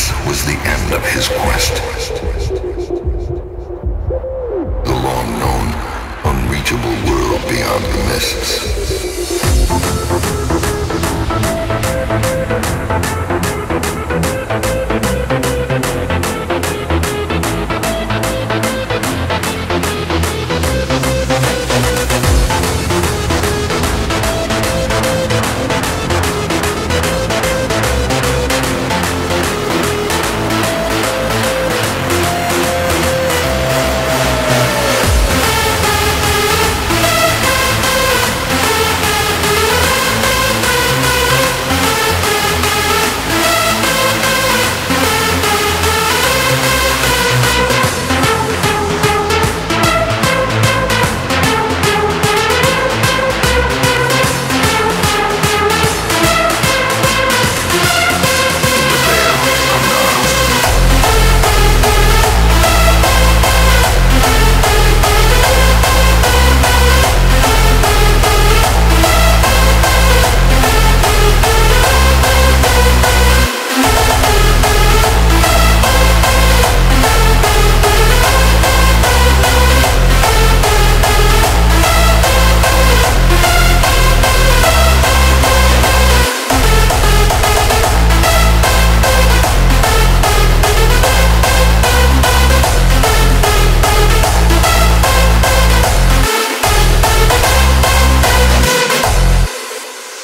This was the end of his quest. The long-known, unreachable world beyond the mists.